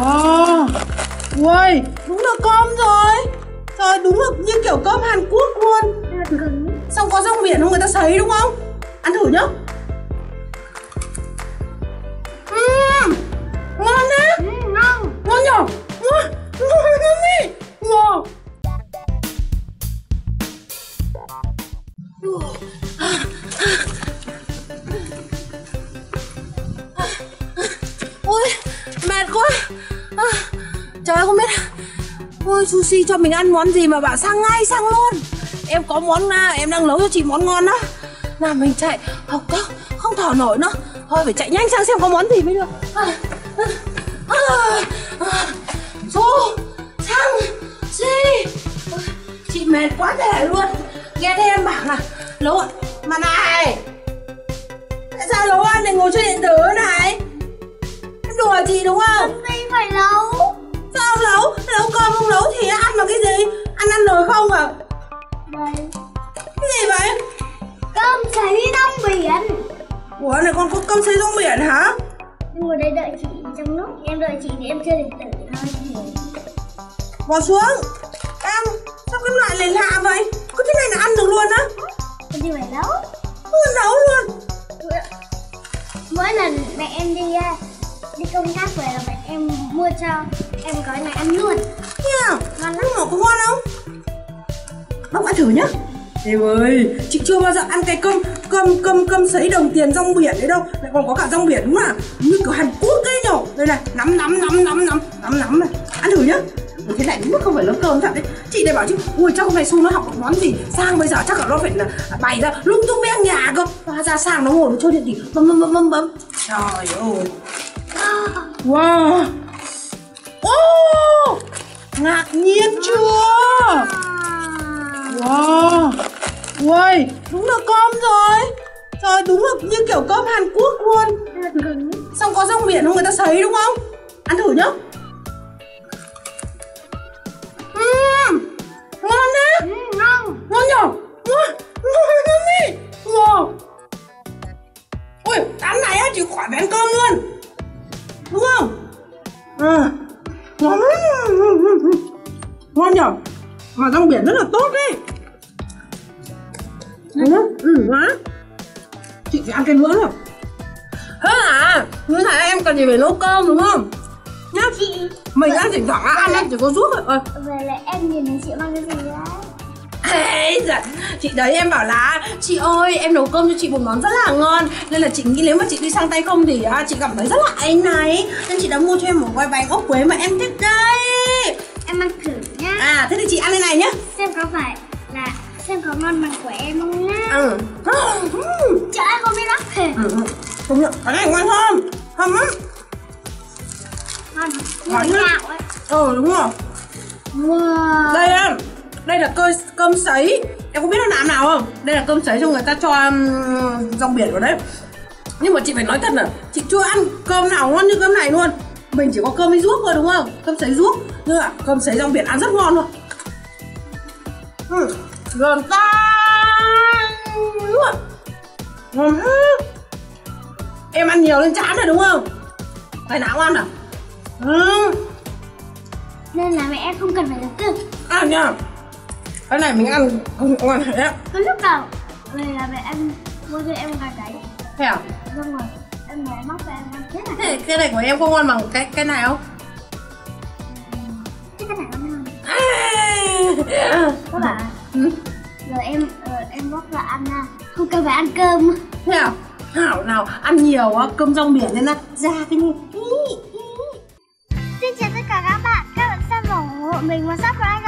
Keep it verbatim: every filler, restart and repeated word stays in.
Wow, ui, đúng là cơm rồi. Trời, đúng là như kiểu cơm Hàn Quốc luôn. Xong có rong biển không, người ta sấy đúng không? Ăn thử nhá. Uhm, ngon đấy. Uhm, ngon. Ngon nhở? Ngon, ngon đi. Wow. Ui, mệt quá. Trời ơi, không biết. Ôi, Susi cho mình ăn món gì mà bảo sang ngay sang luôn. Em có món, em đang nấu cho chị món ngon đó. Nào mình chạy, học cơ, không thở nổi nữa. Thôi phải chạy nhanh sang xem có món gì mới được. à, à, à, à. Su, sang, si. Chị mệt quá thể luôn. Nghe thấy em bảo là nấu mà này, tại sao nấu ăn này ngồi chơi điện tử này? Em đùa chị đúng không? Công ty phải nấu. Sao không nấu? Nấu cơm không nấu thì ăn bằng cái gì? Ăn ăn nồi không à? Đây. Cái gì vậy? Cơm sấy rong biển. Ủa này con có cơm sấy rong biển hả? Ngồi đây đợi chị, trong lúc em đợi chị thì em chơi điện tử thôi. Bỏ xuống. Em sao cái loại này lạ vậy? Có thế này là ăn được luôn á? Cái gì phải nấu? Không nấu luôn. Mỗi lần mẹ em đi đi công tác về là mẹ em mua cho em gói này ăn luôn. Yeah. Ngon lắm. Có ngon không? Bóc ăn thử nhá. Em ơi, chị chưa bao giờ ăn cái cơm cơm cơm cơm sấy đồng tiền rong biển đấy đâu, lại còn có cả rong biển đúng không? Như kiểu Hàn Quốc ấy nhở. Đây này, nắm nắm nắm nắm nắm nắm nắm này, ăn thử nhá. Ở thế này đúng là không phải nấu cơm thật đấy. Chị để bảo chứ, ui chắc hôm nay Su nó học được món gì, sang bây giờ chắc là nó phải là bày ra lung tung beng nhà cơ. Hóa ra sang nó ngồi nó chơi điện tử, bấm bấm bấm bấm bấm. Trời ơi. Wow. Ô, oh, ngạc nhiên chưa? Wow, ui, đúng là cơm rồi. Trời, đúng là như kiểu cơm Hàn Quốc luôn. Xong có rong biển không, người ta sấy đúng không? Ăn thử nhá. Uhm, ngon đấy. Uhm, ngon. Ngon nhở? Ngon, ngon đi. Wow. Ui, đám này á, chỉ khỏi bén cơm luôn. Đúng không? À, ngon lắm. Ngon nhở? Mà rong biển rất là tốt đấy. Ừ, ừ quá. Chị phải ăn cái bữa rồi. Thế à, như thế em cần gì phải nấu cơm đúng không? Nhá chị. Mình ăn thỉnh thoảng ăn em chỉ có giúp rồi. Ờ. Về lại em nhìn thấy chị mang cái gì đấy. Ê, dạ. Chị đấy em bảo là chị ơi em nấu cơm cho chị một món rất là ngon, nên là chị nghĩ nếu mà chị đi sang tay không thì à, chị cảm thấy rất là áy náy, nên chị đã mua cho em một gói bánh ốc quế mà em thích đây. Em ăn thử nhá. À thế thì chị ăn cái này nhá. Xem có phải là xem có ngon bằng của em không nhá. Ừ. Trời ơi không biết lắm thề. Công nhận cái này ngon hơn. Thơm lắm. Ngon. Ngon gạo ấy. Ừ đúng rồi. Wow. Đây em. Đây là cơm cơm sấy. Em có biết nó làm nào không? Đây là cơm sấy cho người ta cho rong biển vào đấy. Nhưng mà chị phải nói thật là chị chưa ăn cơm nào ngon như cơm này luôn. Mình chỉ có cơm với ruốc thôi đúng không? Cơm sấy ruốc. Nhưng mà cơm sấy rong biển ăn rất ngon luôn. Ừ. Gần tan luôn. Ngon. Em ăn nhiều lên chán rồi đúng không? Phải nào ăn à? Ừ. Nên là mẹ em không cần phải đầu tư. À nhờ. Cái này mình ăn không ngon hết á. Cái lúc đầu về là mẹ em mua cho em gà đấy. Thế à? Đúng rồi. Em mẹ móc cho em ăn thế này. Thế cái này của em có ngon bằng cái cái này không? Cái này ngon hơn. Các bạn. Ừ. Rồi em rồi em bóc ra ăn không cần phải ăn cơm. Thế à? Hảo nào ăn nhiều á, cơm rong biển nên là ra cái này. Xin chào tất cả các bạn, các bạn xem và ủng hộ mình và subscribe.